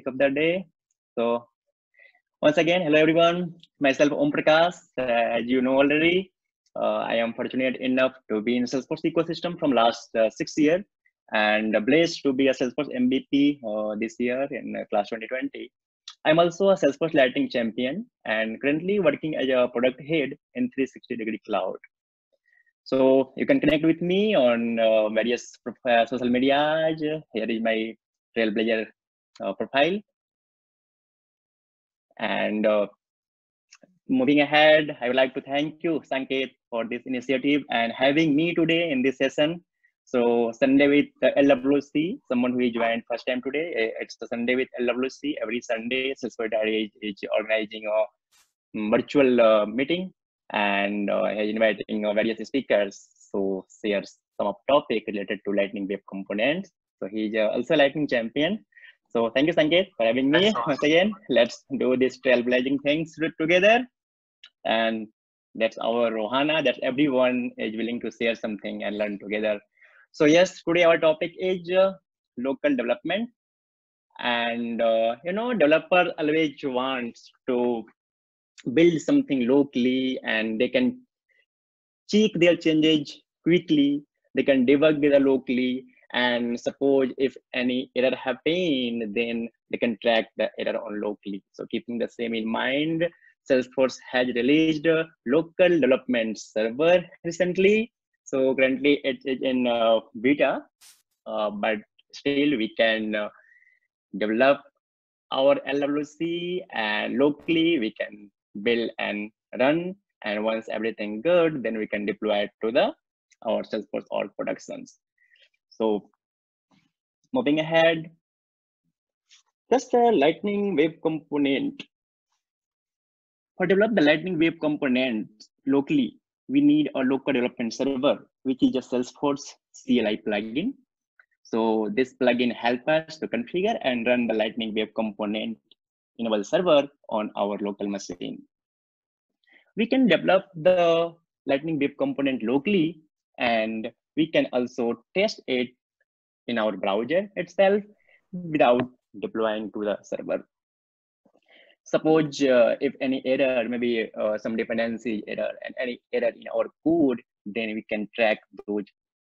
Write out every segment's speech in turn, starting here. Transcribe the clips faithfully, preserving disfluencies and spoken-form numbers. topic of the day. So once again, hello everyone. Myself Omprakash, uh, as you know already, uh, I am fortunate enough to be in Salesforce ecosystem from last uh, six years and blessed to be a Salesforce M V P uh, this year in uh, class twenty twenty. I'm also a Salesforce Lightning champion and currently working as a product head in three sixty degree cloud. So you can connect with me on uh, various uh, social medias. Here is my Trailblazer uh, profile. And uh, moving ahead, I would like to thank you, Sanket, for this initiative and having me today in this session. So Sunday with the L W C, someone who joined first time today, it's the Sunday with L W C. Every Sunday, Susweta is organizing a virtual uh, meeting and uh, inviting uh, various speakers to share some of topic related to Lightning Web Components. So he's uh, also a Lightning champion. So thank you, Sanket, for having me. Awesome. Once again, let's do this trailblazing things together. And that's our Rohana, that everyone is willing to share something and learn together. So yes, today our topic is uh, local development. And uh, you know, developer always wants to build something locally and they can check their changes quickly. They can debug it locally, and suppose if any error happen, then they can track the error on locally. So keeping the same in mind, Salesforce has released a local development server recently. So currently it is in uh, beta, uh, but still we can uh, develop our L W C and locally we can build and run, and once everything good, then we can deploy it to the our Salesforce org productions. So moving ahead, just a Lightning Web Component. For develop the Lightning Web Component locally, we need a local development server, which is a Salesforce C L I plugin. So this plugin helps us to configure and run the Lightning Web Component enable server on our local machine. We can develop the Lightning Web Component locally, and we can also test it in our browser itself without deploying to the server. Suppose uh, if any error, maybe uh, some dependency error and any error in our code, then we can track those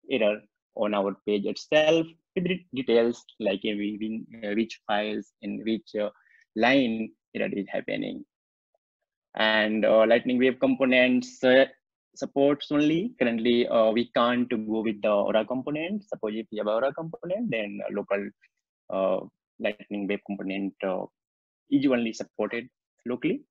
error on our page itself with details like in which files, in which uh, line error is happening. And uh, Lightning Web Components uh, supports only. Currently, uh, we can't go with the Aura component. Suppose if you have Aura component, then uh, local uh, Lightning Web Component uh, is only supported locally.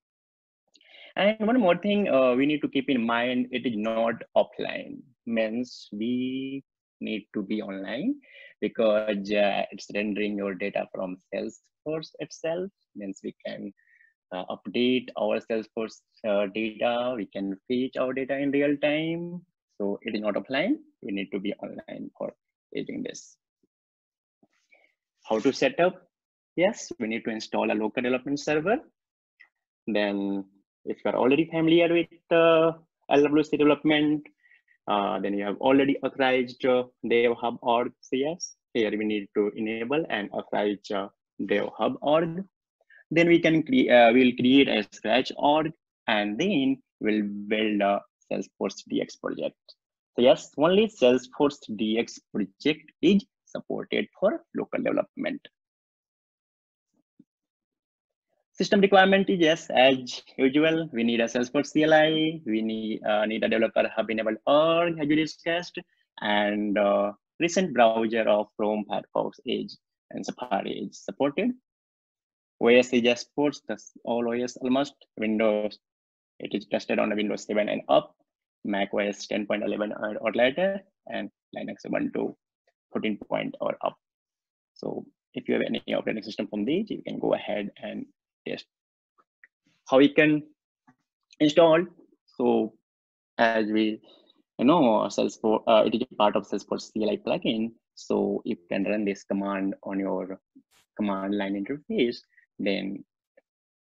And one more thing uh, we need to keep in mind, it is not offline. Means we need to be online because uh, it's rendering your data from Salesforce itself. Means we can Uh, update our Salesforce uh, data, we can fetch our data in real time. So it is not offline, we need to be online for doing this. How to set up? Yes, we need to install a local development server. Then if you're already familiar with uh, L W C development, uh, then you have already authorized uh, Dev Hub org C S. Here we need to enable and authorize uh, Dev Hub org. Then we can create, uh, we'll create a scratch org, and then we'll build a Salesforce D X project. So yes, only Salesforce D X project is supported for local development. System requirement is yes, as usual, we need a Salesforce C L I, we need, uh, need a developer hub enabled org, as we discussed, and uh, recent browser of Chrome, Firefox, Edge, and Safari is supported. O S is just supports all O S almost. Windows, it is tested on the Windows seven and up, Mac O S ten point eleven or later, and Linux Ubuntu fourteen point or up. So if you have any operating system from these, you can go ahead and test how you can install. So as we you know, Salesforce, uh, it is part of Salesforce C L I plugin. So you can run this command on your command line interface, then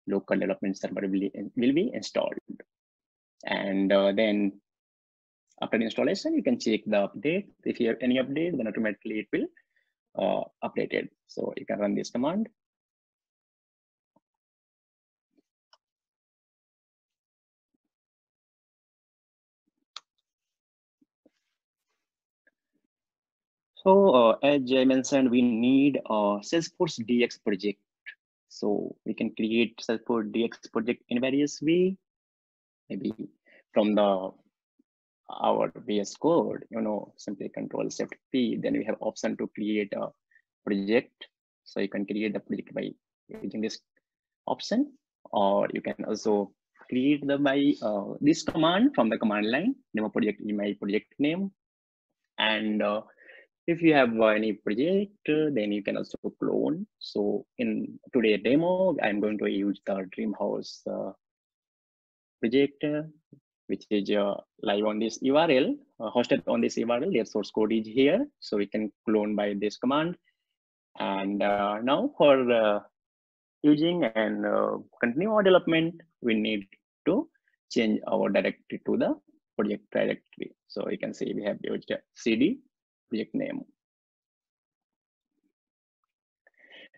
local development server will be, will be installed. And uh, then after the installation, you can check the update. If you have any update, then automatically it will uh, update it. So you can run this command. also, uh, as I mentioned, we need a Salesforce D X project. So we can create Salesforce D X project in various ways, maybe from the our V S Code, you know, simply control shift P, then we have option to create a project. So you can create the project by using this option, or you can also create the by uh, this command from the command line, name a project, email project name. And uh, if you have uh, any project, uh, then you can also clone. So in today's demo, I'm going to use the Dreamhouse uh, project, uh, which is uh, live on this U R L, uh, hosted on this U R L. Their source code is here. So we can clone by this command. And uh, now for uh, using and uh, continue our development, we need to change our directory to the project directory. So you can see we have used C D project name.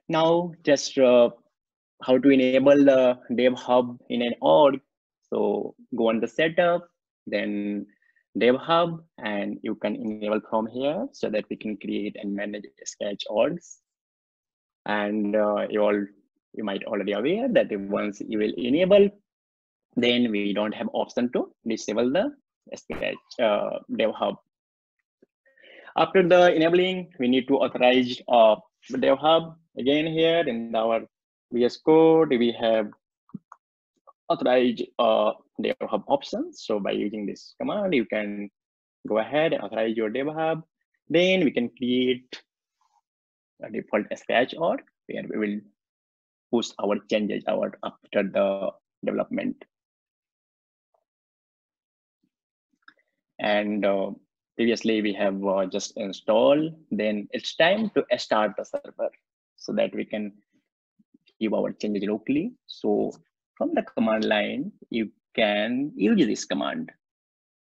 Now just uh, how to enable the Dev Hub in an org. So go on the setup, then Dev Hub, and you can enable from here so that we can create and manage scratch orgs. And uh, you all you might already aware that once you will enable, then we don't have option to disable the scratch uh, Dev Hub. After the enabling, we need to authorize uh, Dev Hub. Again, here in our V S Code, we have authorize uh, Dev Hub options. So by using this command, you can go ahead and authorize your Dev Hub. Then we can create a default scratch org where we will post our changes out after the development. And uh, previously we have uh, just installed. Then it's time to start the server so that we can give our changes locally. So from the command line, you can use this command.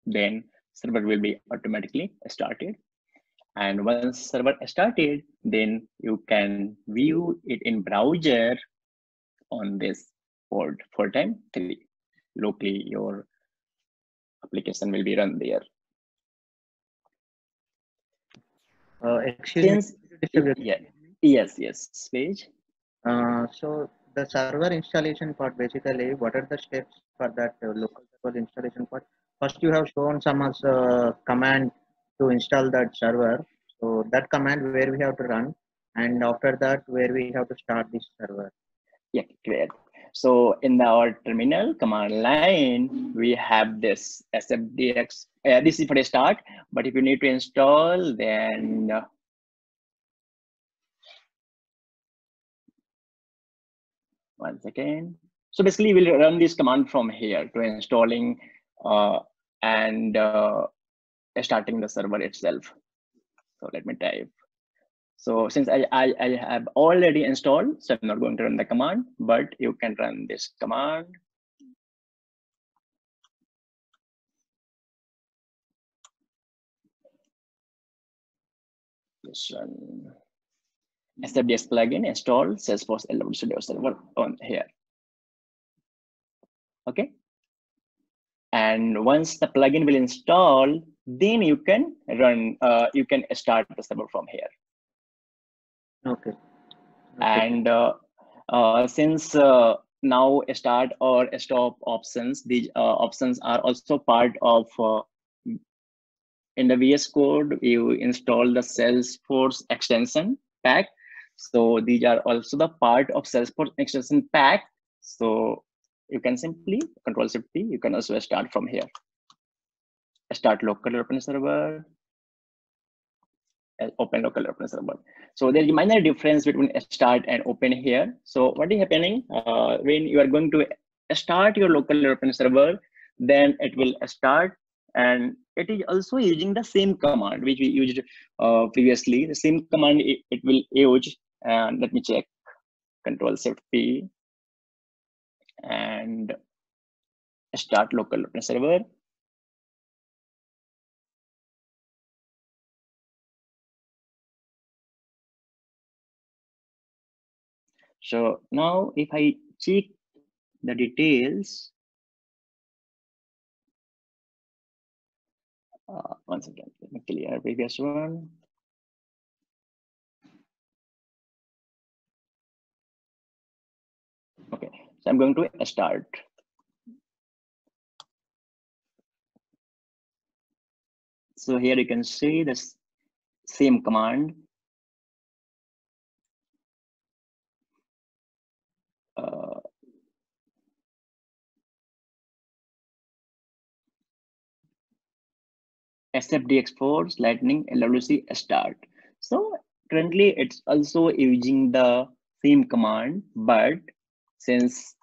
Then server will be automatically started. And once server started, then you can view it in browser on this port for time three. Locally, your application will be run there. Uh, Excuse me. Yeah. Yes, yes, page. Uh, so the server installation part, basically, what are the steps for that uh, local server installation part? First, you have shown some as uh, command to install that server. So that command where we have to run, and after that where we have to start this server. Yeah, clear. So in our terminal command line, we have this S F D X. Uh, this is for a start, but if you need to install, then uh, Once again, so basically we'll run this command from here to installing uh, and uh, starting the server itself. So let me type. So since I, I, I have already installed, so I'm not going to run the command, but you can run this command. Just run S F D S plugin install Salesforce L W C server on here. Okay. And once the plugin will install, then you can run, uh, you can start the server from here. Okay. Okay. And uh, uh, since uh, now start or stop options, these uh, options are also part of uh, in the V S Code, you install the Salesforce extension pack. So these are also the part of Salesforce extension pack. So you can simply control shift P. You can also start from here. Start local open server. Open local open server. So there is a minor difference between start and open here. So what is happening uh, when you are going to start your local open server, then it will start, and it is also using the same command which we used uh, previously. The same command it, it will use. And uh, let me check. Control shift P. And start local server. So now if I check the details, uh, once again, let me clear previous one. So I'm going to start. So here you can see this same command. Uh, S F D X four Lightning L W C start. So currently it's also using the same command, but since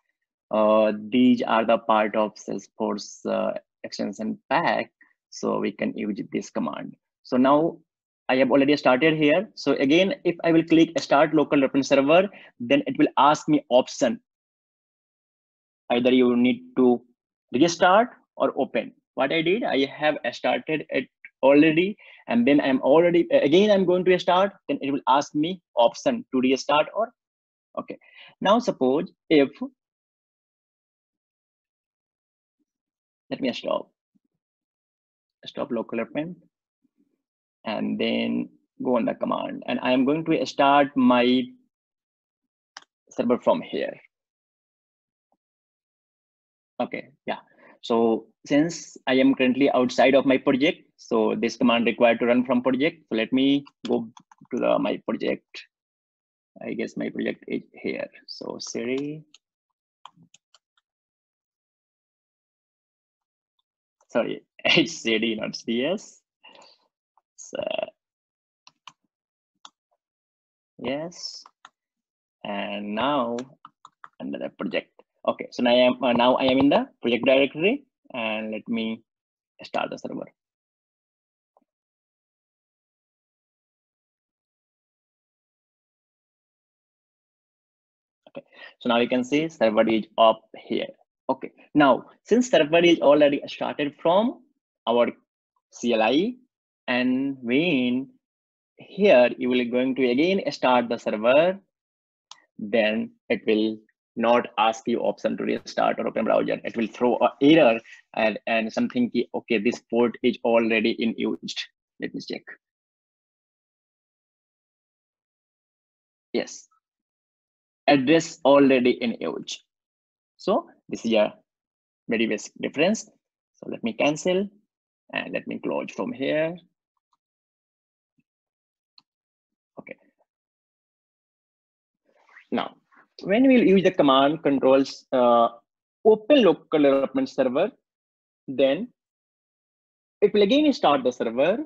uh, these are the part of Salesforce uh, extension pack, so we can use this command. So now I have already started here. So again, if I will click start local reference server, then it will ask me option. Either you need to restart or open. What I did, I have started it already, and then I'm already, again, I'm going to start, then it will ask me option to restart or, okay. Now suppose if, let me stop, stop local reference, and then go on the command, and I am going to start my server from here. Okay, yeah. So since I am currently outside of my project, so this command required to run from project. So let me go to the, my project. I guess my project is here. So Siri. Sorry, it's Siri, not C S. So, yes. And now under the project. Okay, so now I am uh, now I am in the project directory, and let me start the server. Okay, so now you can see server is up here. Okay, now since server is already started from our C L I, and when here you will going to again start the server, then it will not ask you option to restart or open browser. It will throw an error and, and something, okay, this port is already in use. Let me check. Yes, address already in use. So this is a very basic difference. So let me cancel and let me close from here. Okay. Now, when we'll use the command controls uh, open local development server, then it will again start the server.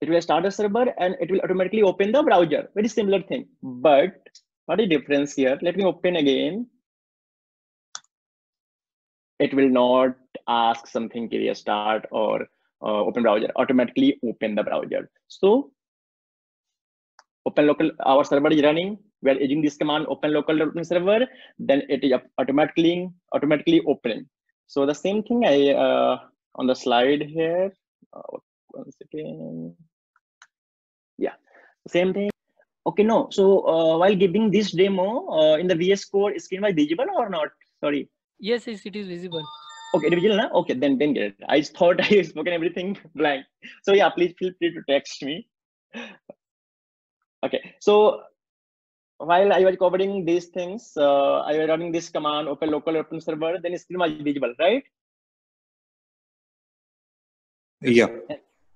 It will start the server and it will automatically open the browser. Very similar thing, but what is the difference here? Let me open again. It will not ask something to restart or uh, open browser, automatically open the browser. So open local, our server is running. We are using this command open local development server, then it is automatically automatically open. So the same thing I uh, on the slide here. Uh, once again, yeah, same thing. Okay, no. So uh, while giving this demo uh, in the V S Code, screen was visible or not? Sorry. Yes, yes, it is visible. Okay, visible, na? Okay, then then get it. I thought I spoken everything blank. So yeah, please feel free to text me. Okay, so. While I was covering these things, uh, I was running this command, open local open server, then screen was visible, right? Yeah,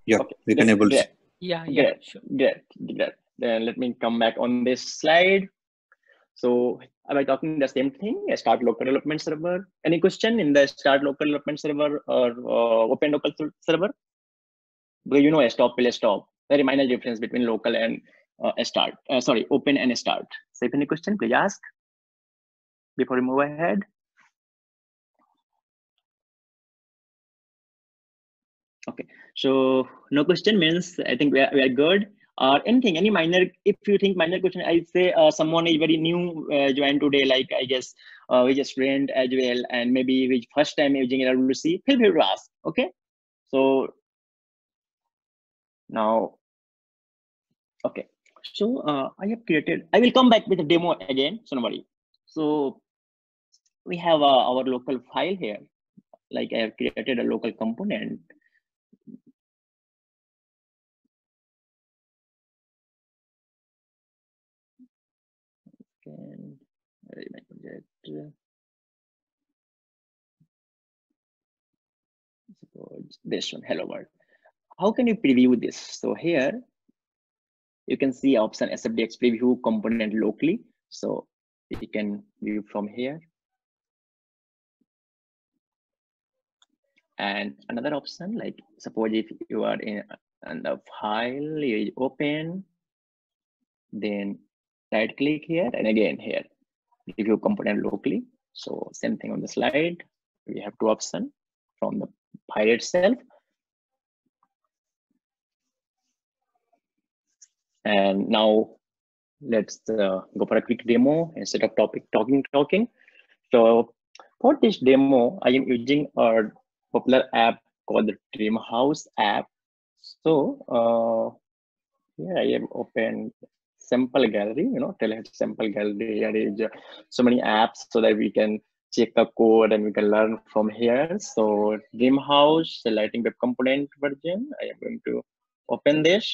yeah, okay. We can enable. Yeah, yeah, yeah. Sure. Great, great. Then let me come back on this slide. So am I talking the same thing? I start local development server. Any question in the start local development server or uh, open local server? Because you know, a stop will stop. Very minor difference between local and Uh, a start, uh, sorry, open and a start. So if any question, please ask before we move ahead. Okay, so no question means I think we are, we are good. Or uh, anything, any minor, if you think minor question, I say uh, someone is very new uh, joined today, like I guess uh, we just trained as well, and maybe we first time using L W C, feel free to ask, okay? So now, okay. So uh, I have created, I will come back with a demo again, so no worry. So we have uh, our local file here. Like I have created a local component. this one, hello world. How can you preview this? So here you can see option S F D X preview component locally. So you can view from here. And another option, like suppose if you are in, in the file, you open, then right click here and again here, preview component locally. So same thing on the slide, we have two options from the file itself. And now let's uh, go for a quick demo instead of topic talking talking. So for this demo, I am using a popular app called the Dreamhouse app. So uh, here I have opened sample gallery, you know, Trailhead sample gallery. Here is uh, so many apps so that we can check the code and we can learn from here. So Dreamhouse, the Lightning Web Component version, I am going to open this.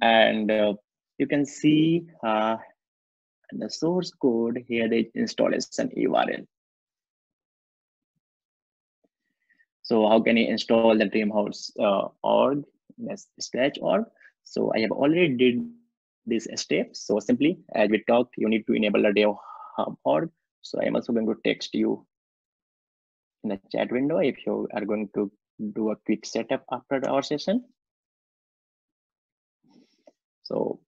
And uh, you can see uh, the source code here, the installation U R L. So how can you install the Dreamhouse uh, org, yes, scratch org? So I have already did this step. So simply as we talked, you need to enable the Dev Hub org. So I'm also going to text you in the chat window if you are going to do a quick setup after our session. So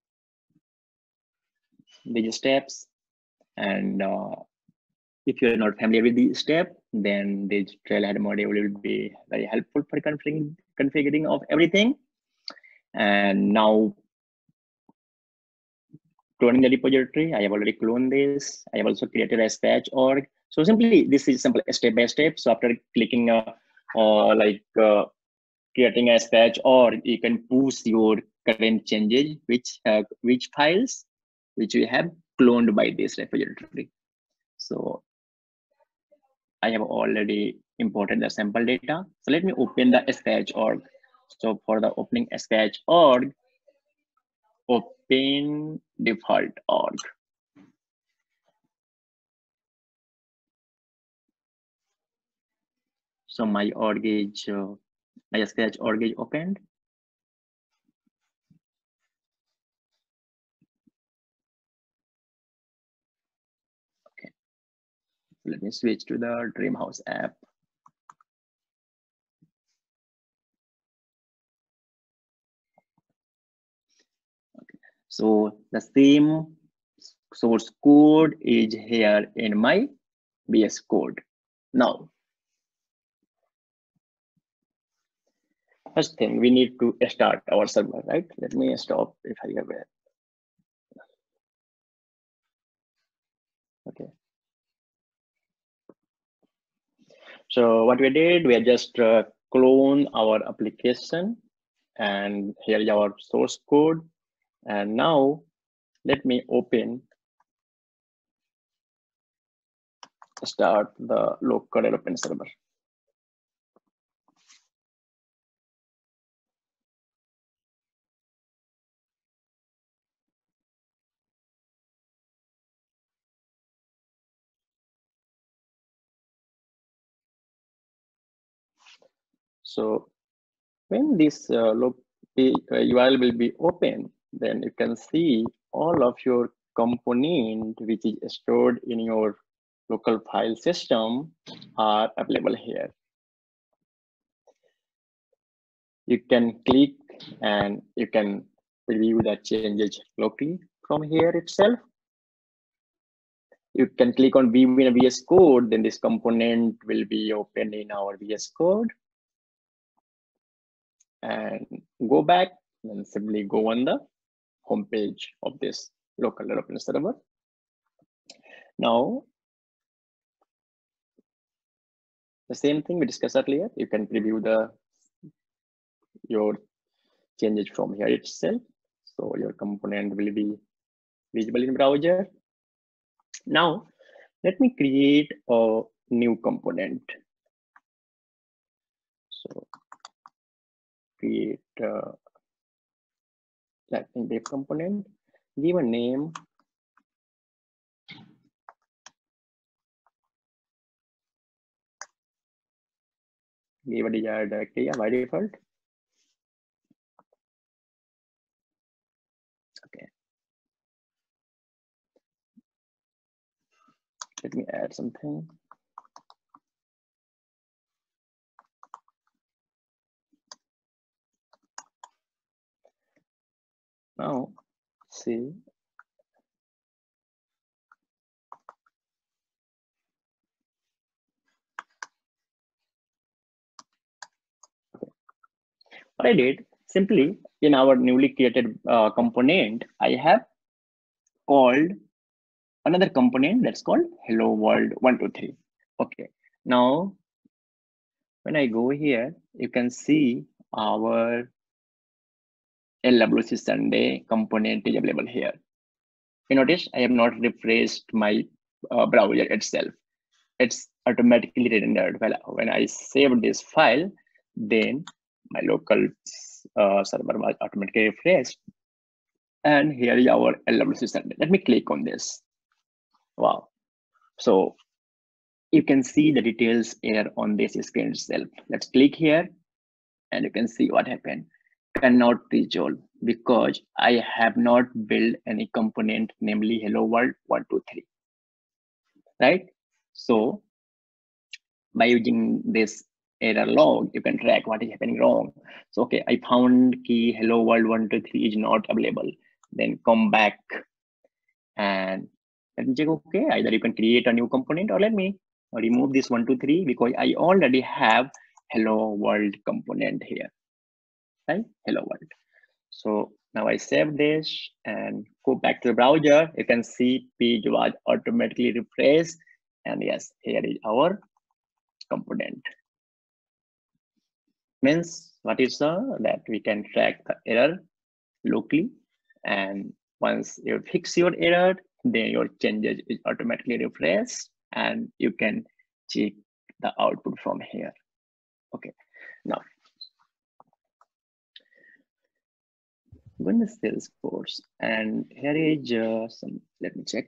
these steps, and uh, if you're not familiar with these steps, then this Trailhead module will be very helpful for configuring, configuring of everything. And now cloning the repository, I have already cloned this. I have also created a scratch org. So simply this is simple step by step. So after clicking uh, uh, like uh, creating a scratch org, you can push your current changes, which uh, which files, which we have cloned by this repository. So I have already imported the sample data. So let me open the scratch org. So for the opening scratch org, open default org. So my org is uh, my scratch org is opened. Let me switch to the Dreamhouse app. Okay. So the same source code is here in my V S Code. Now, first thing, we need to start our server, right? Let me stop if I have it. Okay. So what we did, we just uh, clone our application, and here is our source code. And now let me open, start the local development server. So when this uh, U R L will be open, then you can see all of your component which is stored in your local file system are available here. You can click and you can preview the changes locally from here itself. You can click on view in V S Code, then this component will be open in our V S Code. And go back and simply go on the home page of this local development server. Now, the same thing we discussed earlier, you can preview the your changes from here itself. So your component will be visible in browser. Now, let me create a new component. So create uh, Lightning Web Component, give a name give a desired directory by default. Okay. Let me add something. Now, see. What I did simply in our newly created uh, component, I have called another component that's called hello world one two three. Okay. Now, when I go here, you can see our L W C Sunday component is available here. You notice I have not refreshed my uh, browser itself. It's automatically rendered. Well, when I save this file, then my local uh, server was automatically refreshed. And here is our L W C Sunday. Let me click on this. Wow. So you can see the details here on this screen itself. Let's click here and you can see what happened. Cannot resolve because I have not built any component, namely hello world one two three. Right? So by using this error log, you can track what is happening wrong. So, okay, I found key hello world one two three is not available. Then come back and let me check. Okay, either you can create a new component or let me remove this one two three because I already have hello world component here. Right? Hello world. So now I save this and go back to the browser. You can see page was automatically refreshed. And yes, here is our component. Means what is uh, that we can track the error locally, and once you fix your error, then your changes is automatically refreshed and you can check the output from here. Okay, now going to Salesforce, and here is uh, some, let me check.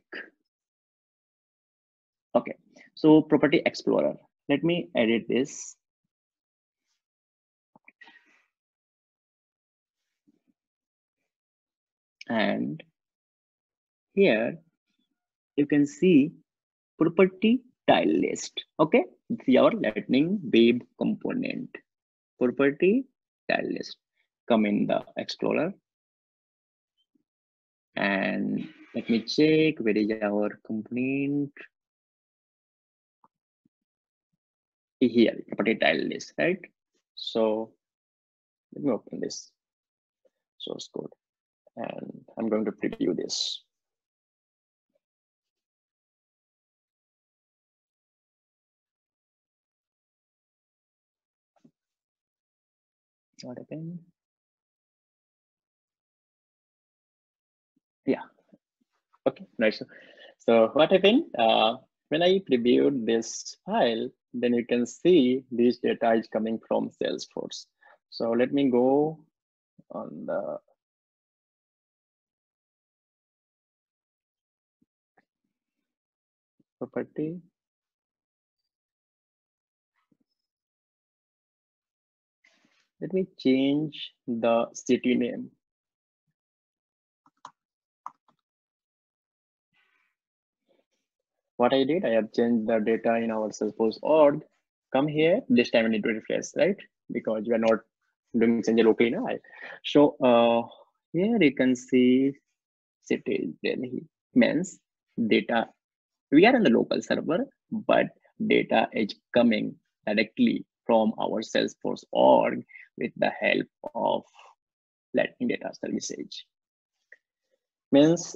Okay, so property explorer, let me edit this. And here you can see property tile list. Okay, it's your Lightning Web component. Property tile list. Come in the Explorer. And let me check where is our component. Here, property tile list, right? So let me open this source code. And I'm going to preview this. What happened? Yeah. Okay. Nice. So, so what happened? Uh, when I previewed this file, then you can see this data is coming from Salesforce. So let me go on the property. Let me change the city name. What I did, I have changed the data in our Salesforce org. Come here, this time I need to refresh, right? Because we are not doing change locally now. So uh, here you can see city Delhi means data. We are on the local server, but data is coming directly from our Salesforce org with the help of Lightning Data Service. Means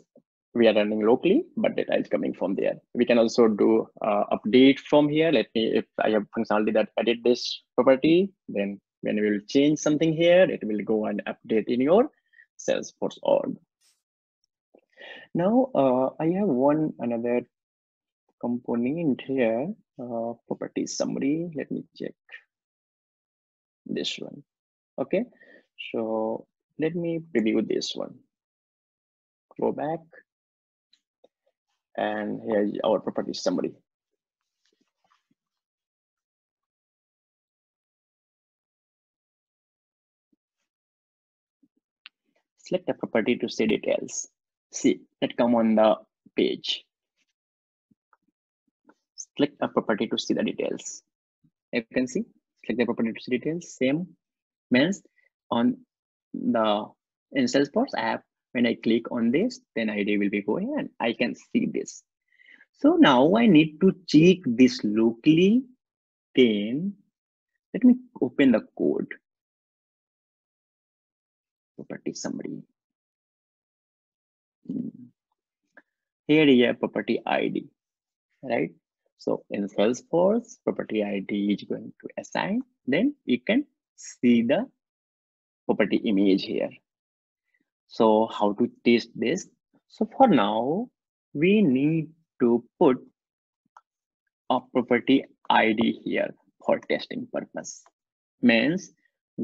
we are running locally, but data is coming from there. We can also do uh, update from here. Let me, if I have functionality that edit this property, then when we will change something here, it will go and update in your Salesforce org. Now uh, I have one another component here, uh, property summary. Let me check this one. Okay, so let me preview this one. Go back, and here is our property summary. select a property to see details. See that come on the page. Select a property to see the details. You can see, select the property to see details. Same means on the in Salesforce app, when I click on this, then I D will be going and I can see this. So now I need to check this locally. Then let me open the code. Property summary. Here is a property I D, right? So in Salesforce, property I D is going to assign. Then you can see the property image here. So how to test this? So for now, we need to put a property I D here for testing purpose. Means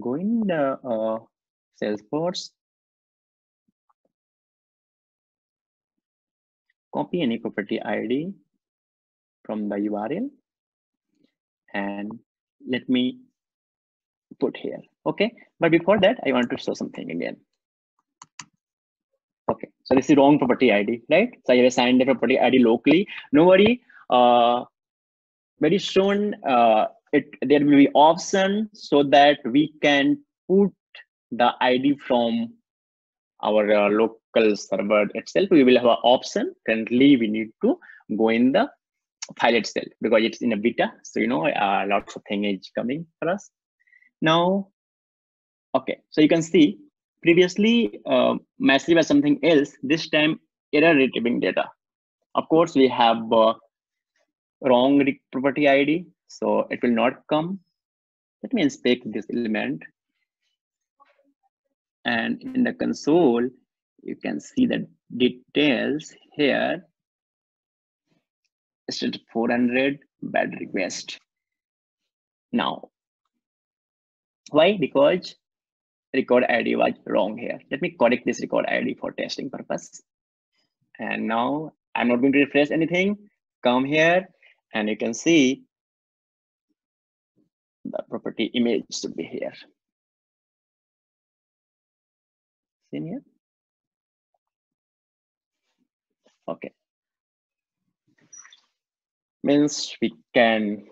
going the uh, Salesforce, copy any property I D from the U R L and let me put here. Okay, but before that, I want to show something again. Okay, so this is wrong property I D, right? So I assigned the property I D locally. No worry. Uh, very soon, uh, it there will be option so that we can put the I D from our uh, local server itself. We will have an option. Currently, we need to go in the file itself because it's in a beta. So you know, uh, lots of things is coming for us now. Okay, so you can see previously uh, massive as something else. This time error retrieving data. Of course, we have uh, wrong property I D, so it will not come. Let me inspect this element, and in the console you can see the details here. It's four hundred bad request. Now, why? Because record I D was wrong here. Let me correct this record I D for testing purpose. And now I'm not going to refresh anything. Come here and you can see the property image should be here. See here? Okay. Means we can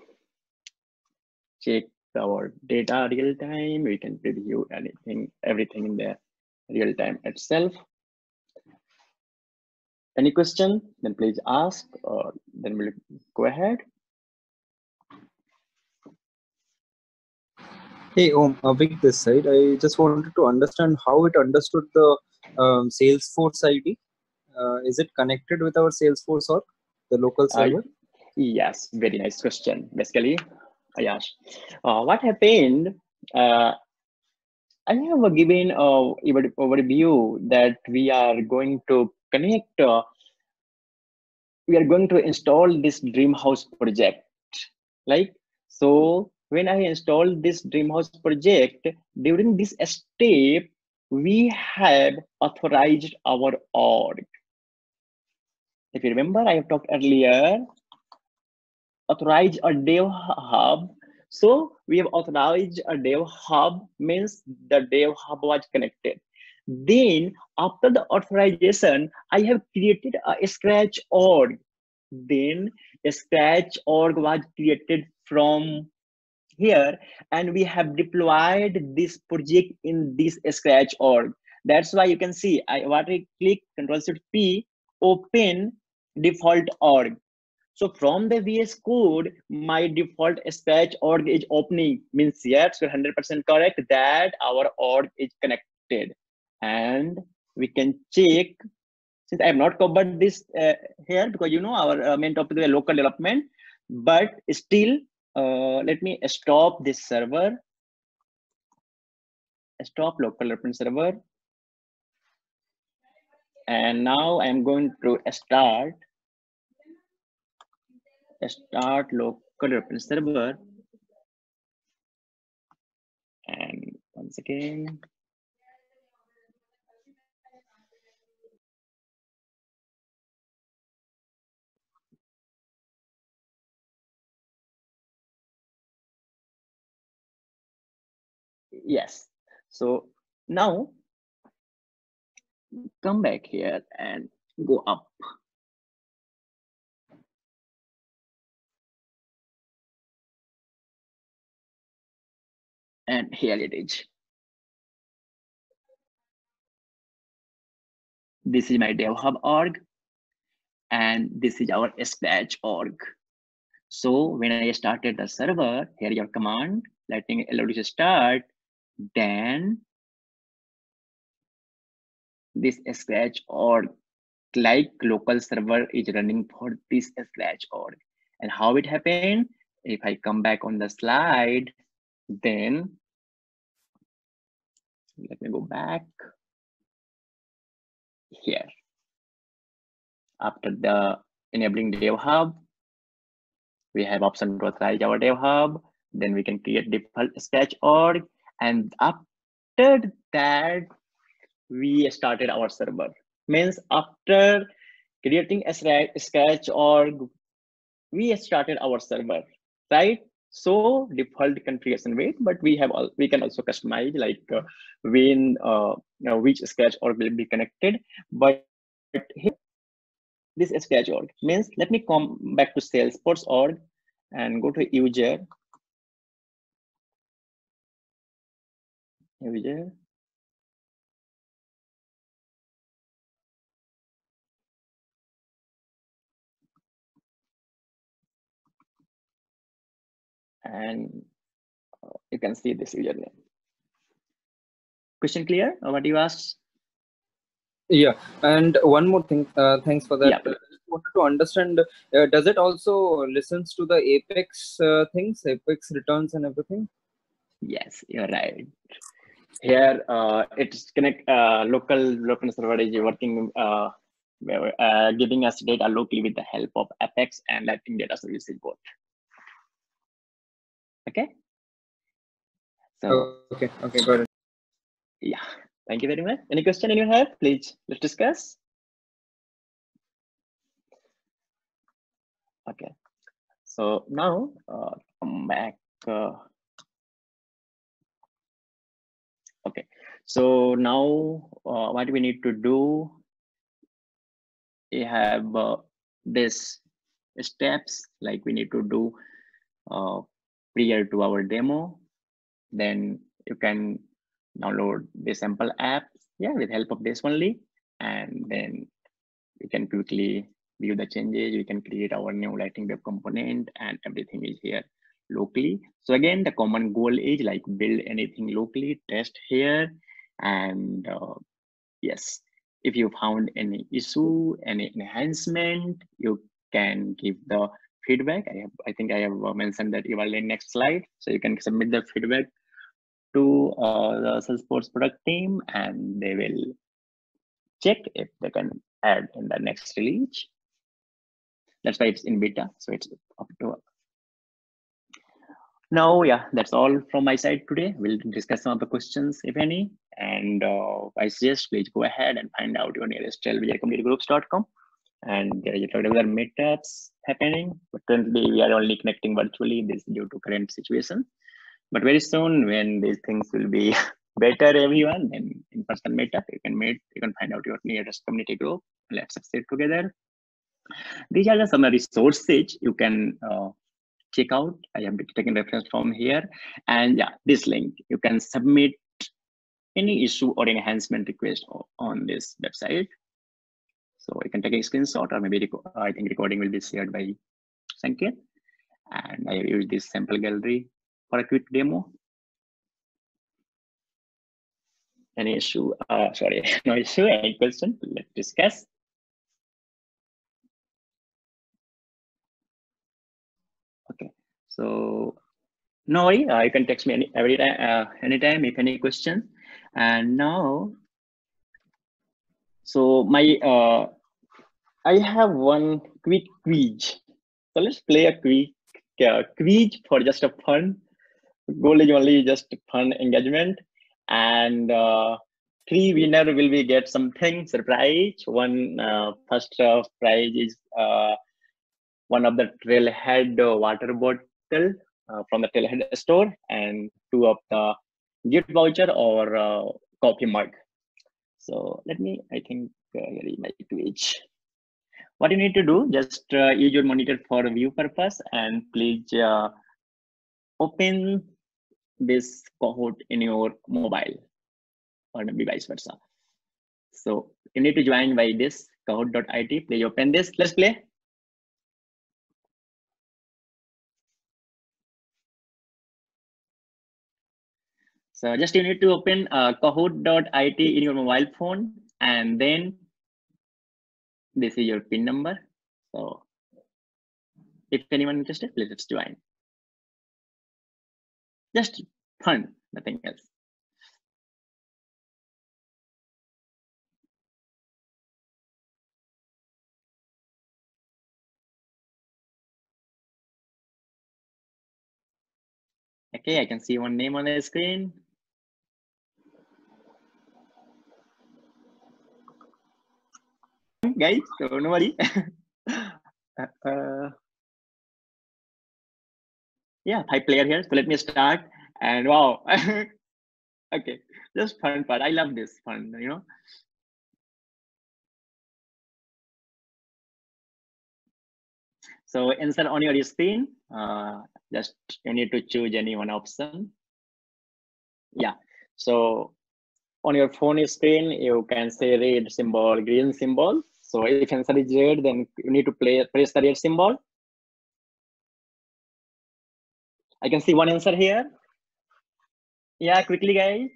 check our data real time. We can preview anything, everything in the real time itself. Any question? Then please ask, or then we'll go ahead. Hey, Om, Avik this side. I just wanted to understand how it understood the um, Salesforce I D. Uh, is it connected with our Salesforce org, the local server? I Yes, very nice question. Basically, Ayash, uh, what happened? Uh, I have given uh, an overview that we are going to connect. Uh, we are going to install this Dreamhouse project. Like so, when I installed this Dreamhouse project, during this step, we have authorized our org. If you remember, I have talked earlier. Authorize a Dev Hub. So we have authorized a Dev Hub, means the Dev Hub was connected. Then after the authorization, I have created a Scratch org. Then a Scratch org was created from here, and we have deployed this project in this Scratch org. That's why you can see I what I click control shift P, open default org. So from the V S Code, my default Scratch org is opening, means yes, we're one hundred percent correct that our org is connected. And we can check, since I have not covered this uh, here, because you know our uh, main topic is local development, but still, uh, let me stop this server. Stop local development server. And now I'm going to start start local development server, and once again yes. So now come back here and go up. And here it is. This is my Dev Hub org, and this is our Scratch org. So when I started the server, here your command, letting L W C start, then this Scratch org, like local server is running for this Scratch org. And how it happened? If I come back on the slide, then let me go back here. After the enabling Dev Hub, we have option to authorize our Dev Hub. Then we can create default Scratch org. And after that, we started our server. Means after creating a Scratch org, we started our server, right? So default configuration weight, but we have all, we can also customize like uh, when uh, you know, which Scratch org will be connected. But here, this Scratch org means, let me come back to Salesforce org and go to user. User. And you can see this username. Question clear? What you asked? Yeah, and one more thing. Uh, thanks for that. Yeah. I just wanted to understand. Uh, does it also listens to the Apex uh, things, Apex returns and everything? Yes, you're right. Here, uh, it's connect uh, local local server is working, uh, uh, giving us data locally with the help of Apex and Lightning Data Service both. Okay. So oh, okay, okay, got it. Yeah, thank you very much. Any question you have, please let's discuss. Okay, so now uh, come back. Uh, okay, so now uh, what we need to do? We have uh, this steps like we need to do. Uh, prior to our demo, then you can download the sample app, yeah, with help of this only, and then we can quickly view the changes. We can create our new Lightning Web Component, and everything is here locally. So again, the common goal is like build anything locally, test here, and uh, yes, if you found any issue, any enhancement, you can give the feedback. I have, I think I have mentioned that eval in next slide. So you can submit the feedback to uh, the Salesforce product team, and they will check if they can add in the next release. That's why it's in beta. So it's up to us. Now, yeah, that's all from my side today. We'll discuss some of the questions, if any. And uh, I suggest please go ahead and find out your nearest Trailhead at community groups dot com. And there are regular meetups happening, but currently we are only connecting virtually. This is due to current situation. But very soon, when these things will be better, everyone, then in person meetup, you can meet, you can find out your nearest community group. Let's sit together. These are the some resources you can uh, check out. I have taken reference from here, and yeah, this link you can submit any issue or enhancement request on this website. So I can take a screenshot, or maybe I think recording will be shared by Sanket. And I use this sample gallery for a quick demo. Any issue? Uh, sorry, no issue. Any question? Let's discuss. Okay. So no worry. Uh, you can text me any every time, uh, anytime if any question. And now. So my, uh, I have one quick quiz. So let's play a quick uh, quiz for just a fun. Goal is only just fun engagement. And uh, three winner will be get something surprise. One uh, first uh, prize is uh, one of the Trailhead water bottle uh, from the Trailhead store, and two of the gift voucher or uh, coffee mug. So let me, I think, uh, my page. What you need to do, just uh, use your monitor for view purpose and please uh, open this Kahoot in your mobile or maybe vice versa. So you need to join by this kahoot dot I T. Please open this. Let's play. So just you need to open uh, kahoot dot I T in your mobile phone, and then this is your PIN number. So if anyone interested, please just join. Just fun, nothing else. Okay, I can see one name on the screen. Guys, so don't worry. uh, uh, yeah, five player here. So let me start. And wow, okay, just fun part. I love this fun, you know. So insert on your screen. Uh, just you need to choose any one option. Yeah. So on your phone screen, you can say red symbol, green symbol. So if answer is red, then you need to play, press the red symbol. I can see one answer here. Yeah, quickly, guys.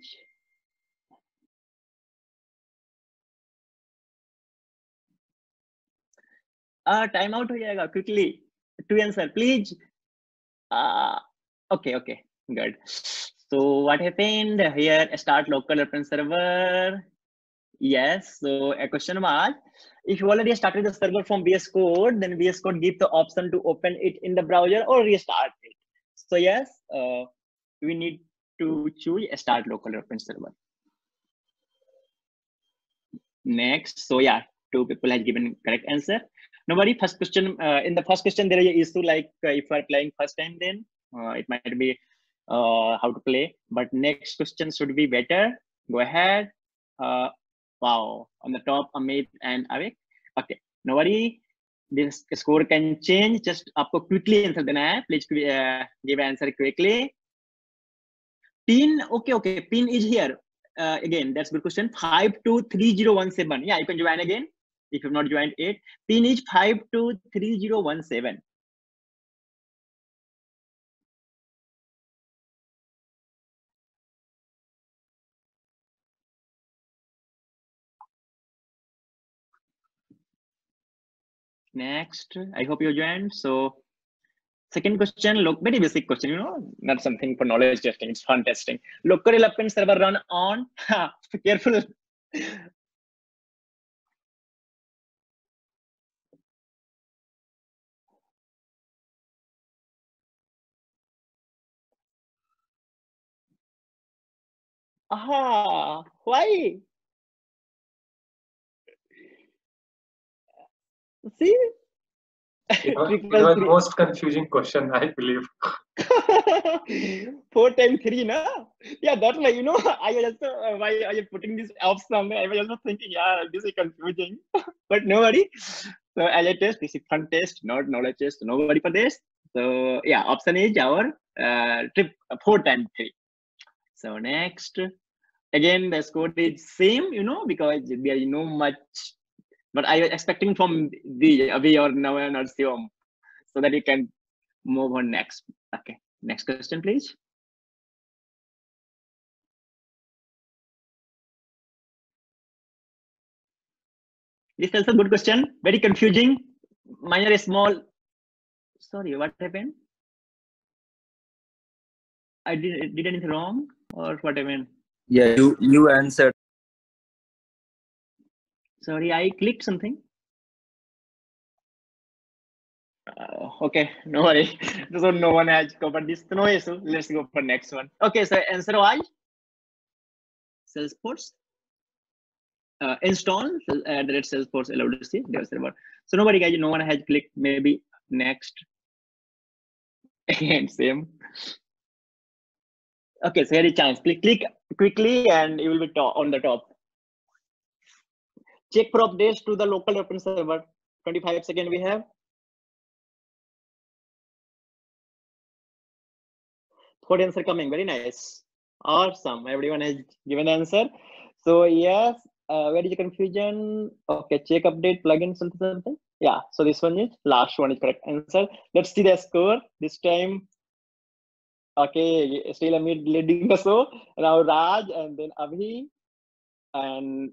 Ah, time out ho jayega, quickly. Two answer, please. Ah, okay, okay, good. So what happened here? Start local reference server. Yes. So a question mark. If you already started the server from V S Code, then V S Code gives the option to open it in the browser or restart it. So yes, uh, we need to choose a start local reference server. Next. So yeah, two people have given correct answer. Nobody. First question. Uh, in the first question, there is an issue like uh, if you are playing first time, then uh, it might be uh, how to play. But next question should be better. Go ahead. Uh, wow. On the top, Amit and Avik. Okay. Nobody. This score can change. Just आपको quickly answer देना है. Please uh, give answer quickly. Pin. Okay. Okay. Pin is here. Uh, again, that's good question. Five two three zero one seven. Yeah, you can join again. If you've not joined it, pin is five two three zero one seven. Next, I hope you joined. So, second question, look, very basic question. You know, not something for knowledge testing. It's fun testing. Local reference server run on. Careful. Aha, why? See? It was, it was the most confusing question, I believe. Four times three, na? Yeah, that's why, you know, I was also, uh, why are you putting this option? I was also thinking, yeah, this is confusing. But no worry. So, as a test, this is fun test, not knowledge test. No worry for this. So, yeah, option is our uh, trip uh, four times three. So, next. Again, the score is same, you know, because there is no much. But I was expecting from the Avi or Navan or Siom so that you can move on next. Okay, next question, please. This is a good question. Very confusing. Minor is small. Sorry, what happened? I did, did anything wrong or what happened? Yeah, you, you answered. Sorry, I clicked something. Uh, okay, no worry. So no one has covered this. No issue. Let's go for next one. Okay, so answer why? Salesforce. Uh, install uh, that Salesforce L W C. So nobody guys, no one has clicked. Maybe next. Again, same. Okay, so here is a chance. Click, click quickly, and you will be on the top. Check for updates to the local reference server. twenty-five seconds we have. Good answer coming, very nice. Awesome, everyone has given answer. So yes, uh, where is the confusion? Okay, check update, plugin, something, something. Yeah, so this one is, last one is correct answer. Let's see the score this time. Okay, still Amit leading the show. Now Raj and then Abhi. And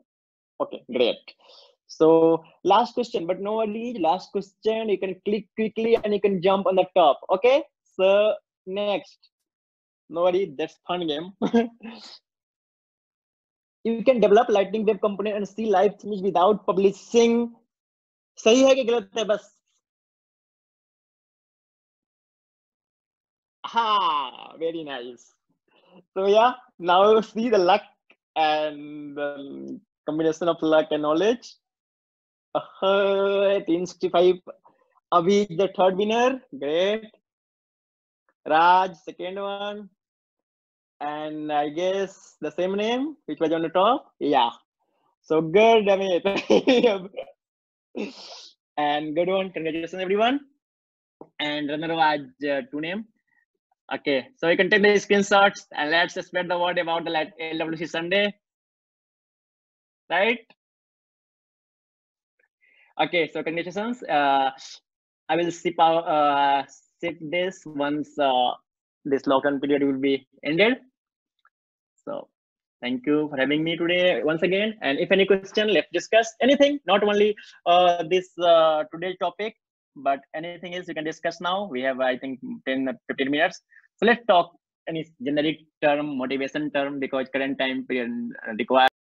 okay, great. So last question, but no worries, last question. You can click quickly and you can jump on the top. Okay, so next. No worries, that's fun game. You can develop Lightning Web Component and see live image without publishing. सही है कि गलत है बस? Ha, very nice. So yeah, now you see the luck and um, combination of luck and knowledge. Uh, three sixty-five, Abhi is the third winner. Great. Raj, second one. And I guess the same name, which was on the top. Yeah. So good, Amit. And good one. Congratulations, everyone. And runner was uh, two name. Okay, so you can take the screenshots and let's spread the word about the L W C Sunday, right? Okay, so congratulations. Uh, I will ship out, uh, ship this once uh, this lockdown period will be ended. So thank you for having me today once again. And if any question, let's discuss anything, not only uh, this uh, today's topic, but anything else you can discuss now. We have, I think, ten, fifteen minutes. So let's talk any generic term, motivation term, because current time period requires.